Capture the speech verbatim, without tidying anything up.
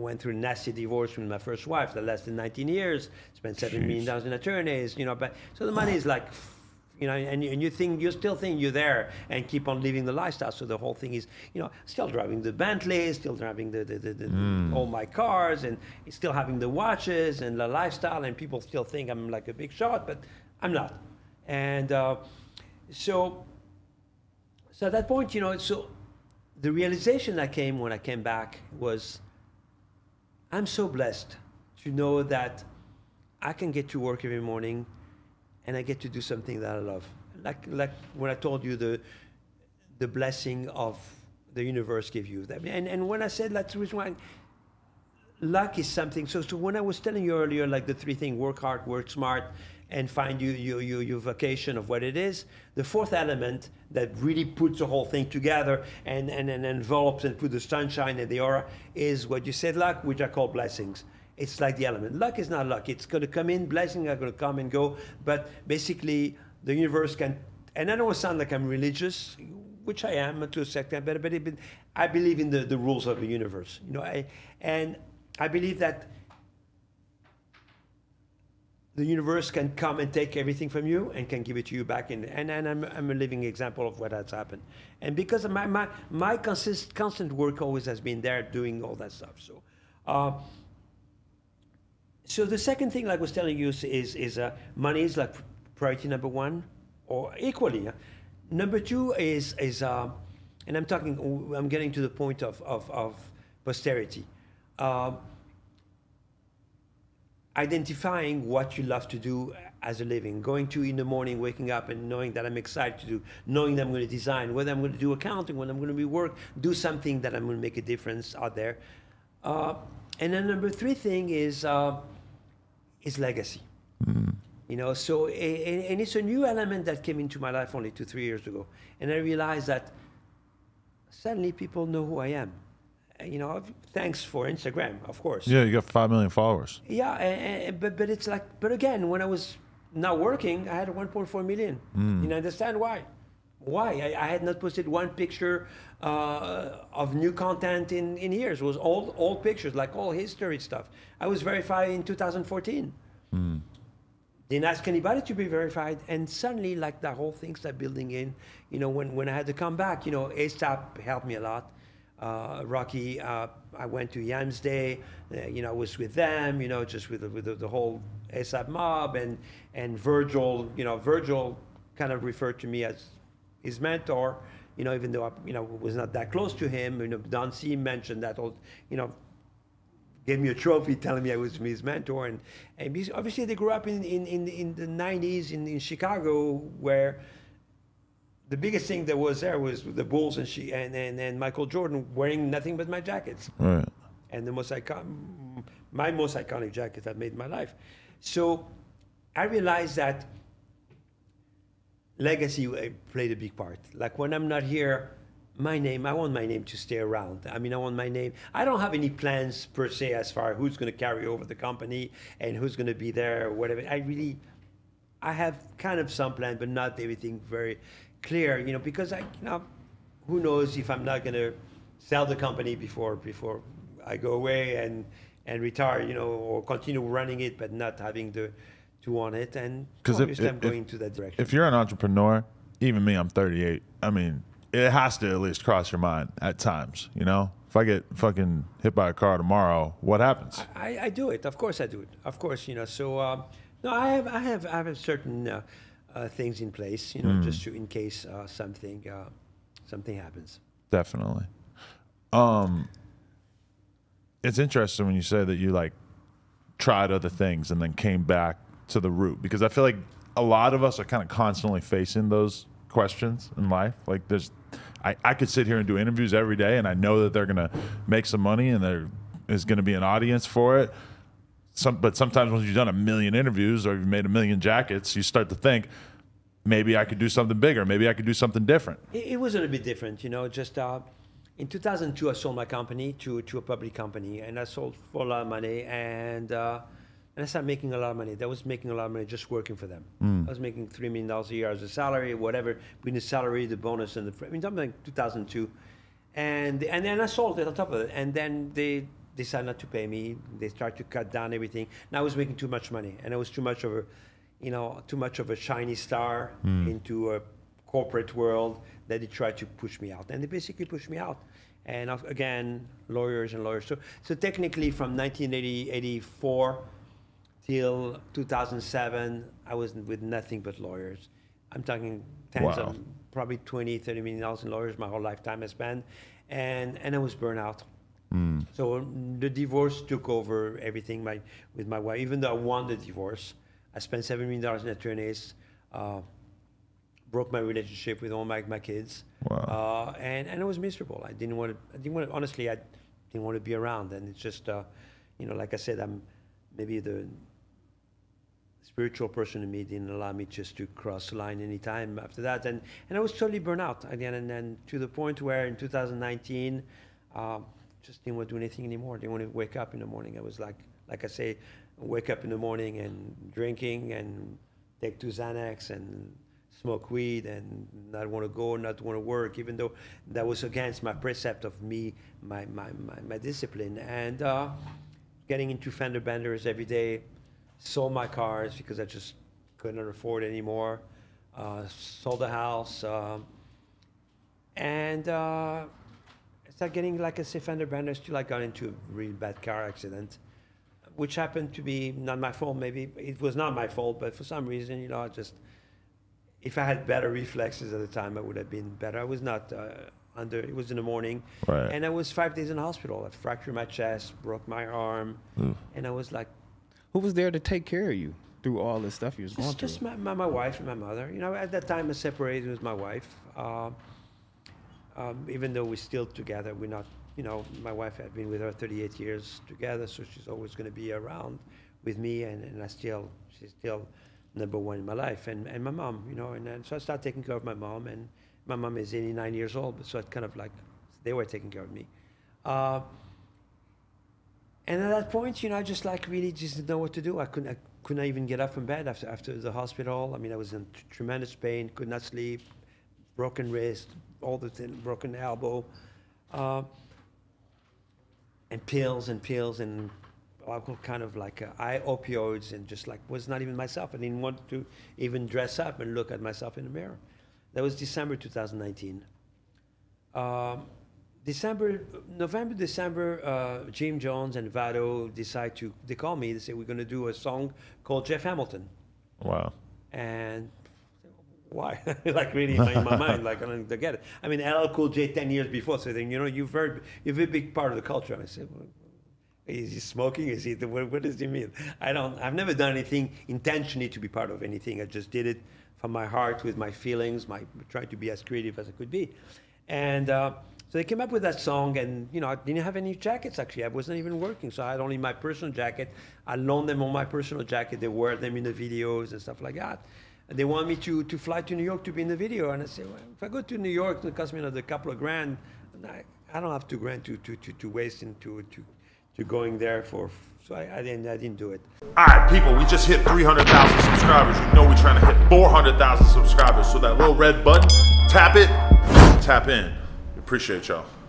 I went through a nasty divorce with my first wife that lasted nineteen years, spent seven million dollars in attorneys, you know, but so the money is like, you know, and, and you think, you still think you're there and keep on living the lifestyle. So the whole thing is, you know, still driving the Bentley, still driving the, the, the, the mm. all my cars, and still having the watches and the lifestyle, and people still think I'm like a big shot, but I'm not. And uh, so, so at that point, you know, so the realization that came when I came back was, I'm so blessed to know that I can get to work every morning and I get to do something that I love. Like, like when I told you, the, the blessing of the universe gave you. And, and when I said that's the reason why luck is something. So, so when I was telling you earlier, like the three things, work hard, work smart, and find you, you, you, your vocation of what it is, the fourth element that really puts the whole thing together and, and, and envelops and puts the sunshine and the aura is what you said, luck, which I call blessings. It's like the element. Luck is not luck. It's going to come in. Blessings are going to come and go. But basically, the universe can, and I don't sound like I'm religious, which I am to a certain extent, but, but I believe in the, the rules of the universe. You know, I, and I believe that the universe can come and take everything from you and can give it to you back. In, and and I'm, I'm a living example of what has happened. And because of my, my, my consist, constant work always has been there doing all that stuff. So. Uh, So the second thing, like I was telling you, is, is uh, money is like priority number one, or equally. Uh, number two is, is uh, and I'm talking, I'm getting to the point of, of, of posterity. Uh, identifying what you love to do as a living, going to in the morning, waking up and knowing that I'm excited to do, knowing that I'm going to design, whether I'm going to do accounting, whether I'm going to be work, do something that I'm going to make a difference out there. Uh, and then number three thing is, uh, is legacy, mm. you know, so, and, and it's a new element that came into my life only two, three years ago. And I realized that suddenly people know who I am, you know, thanks for Instagram, of course. Yeah, you got five million followers. Yeah, and, and, but, but it's like, but again, when I was not working, I had one point four million, mm. and I understand why. Why? I, I had not posted one picture uh, of new content in, in years. It was old, old pictures, like all history stuff. I was verified in two thousand fourteen. Mm. Didn't ask anybody to be verified. And suddenly, like, the whole thing started building in. You know, when, when I had to come back, you know, A$AP helped me a lot. Uh, Rocky, uh, I went to Yam's Day. Uh, you know, I was with them, you know, just with, with the, the whole A$AP mob. And, and Virgil, you know, Virgil kind of referred to me as his mentor, you know, even though I, you know, was not that close to him. You know, Don C mentioned that, old, you know, gave me a trophy telling me I was his mentor. And, and obviously they grew up in, in, in, in the nineties in, in Chicago, where the biggest thing that was there was the Bulls and, she, and, and, and Michael Jordan wearing nothing but my jackets. Right. And the most icon, my most iconic jacket that made my life. So I realized that legacy played a big part. Like when I'm not here, my name, I want my name to stay around. I mean, I want my name. I don't have any plans per se as far as who's going to carry over the company and who's going to be there or whatever. I really, I have kind of some plan, but not everything very clear, you know, because I, you know, who knows if I'm not going to sell the company before, before I go away and, and retire, you know, or continue running it, but not having the, to want it, and because if, if, going to that direction. If you're an entrepreneur, even me, I'm thirty-eight. I mean, it has to at least cross your mind at times, you know? If I get fucking hit by a car tomorrow, what happens? I, I do it. Of course I do it. Of course, you know, so, um, no, I have, I have, I have certain uh, uh, things in place, you know, mm. just to, in case uh, something, uh, something happens. Definitely. Um, it's interesting when you say that you, like, tried other things and then came back to the root, because I feel like a lot of us are kind of constantly facing those questions in life. Like there's, I, I could sit here and do interviews every day and I know that they're going to make some money and there is going to be an audience for it. Some, but sometimes once you've done a million interviews or you've made a million jackets, you start to think, maybe I could do something bigger. Maybe I could do something different. It, it was a little bit different, you know, just uh, in two thousand two, I sold my company to, to a public company, and I sold for a lot of money. And, uh, And I started making a lot of money. That was making a lot of money just working for them. Mm. I was making three million dollars a year as a salary, whatever, between the salary, the bonus, and the, I mean, something like two thousand two. And, and then I sold it on top of it. And then they, decided not to pay me. They started to cut down everything. Now I was making too much money, and I was too much of a, you know, too much of a shiny star mm. into a corporate world that they tried to push me out, and they basically pushed me out. And again, lawyers and lawyers. So, so technically, from nineteen eighty-four till two thousand seven, I was with nothing but lawyers. I'm talking tens wow. of probably twenty, thirty million dollars in lawyers my whole lifetime I spent, and and I was burned out. Mm. So the divorce took over everything. My with my wife, even though I won the divorce, I spent seven million dollars in attorneys, uh, broke my relationship with all my my kids, wow. uh, and and I was miserable. I didn't want to. I didn't want to, honestly. I didn't want to be around. And it's just, uh, you know, like I said, I'm maybe the spiritual person in me didn't allow me just to cross the line any time after that. And and I was totally burnt out again. And then to the point where in two thousand nineteen. Uh, just didn't want to do anything anymore. Didn't want to wake up in the morning. I was like, like I say, wake up in the morning and drinking and take two Xanax and smoke weed and not want to go, not want to work, even though that was against my precept of me, my my, my, my discipline. And uh, getting into fender benders every day, sold my cars because I just couldn't afford it anymore, uh, sold the house, uh, and uh, start getting, like I say, fender benders till I got into a really bad car accident, which happened to be not my fault. Maybe it was not my fault, but for some reason, you know, I just, if I had better reflexes at the time, I would have been better. I was not uh, under, it was in the morning. Right. And I was five days in the hospital. I fractured my chest, broke my arm. Mm. And I was like. Who was there to take care of you through all this stuff you was going through? Just my, my, my wife and my mother. You know, at that time I separated with my wife. Uh, Um, even though we're still together, we're not, you know, my wife had been with her thirty-eight years together, so she's always going to be around with me, and, and I still, she's still number one in my life, and, and my mom, you know, and, and so I started taking care of my mom, and my mom is eighty-nine years old, but so it's kind of like, they were taking care of me. Uh, and at that point, you know, I just like really just didn't know what to do. I couldn't, I couldn't even get up from bed after, after the hospital. I mean, I was in t- tremendous pain, could not sleep, broken wrist, all the thing, broken elbow, uh, and pills and pills and all kind of like uh, eye opioids, and just like was not even myself. I didn't want to even dress up and look at myself in the mirror. That was December two thousand nineteen. Um, December, November, December, uh, Jim Jones and Vado decide to, they call me, they say, we're going to do a song called Jeff Hamilton. Wow. And why? Like really in my, in my mind, like I don't get it. I mean, L L Cool J ten years before, so then, you know, you've heard, you've been a big part of the culture. And I said, well, is he smoking? Is he, what, what does he mean? I don't, I've never done anything intentionally to be part of anything. I just did it from my heart with my feelings, my trying to be as creative as I could be. And uh, so they came up with that song, and you know, I didn't have any jackets actually. I wasn't even working, so I had only my personal jacket. I loaned them on my personal jacket. They wore them in the videos and stuff like that. They want me to, to fly to New York to be in the video. And I say, well, if I go to New York, it'll cost me another couple of grand. And I, I don't have two grand to, to, to, to waste into to, to going there for, so I, I didn't I didn't do it. All right, people, we just hit three hundred thousand subscribers. You know we're trying to hit four hundred thousand subscribers. So that little red button, tap it, tap in. Appreciate y'all.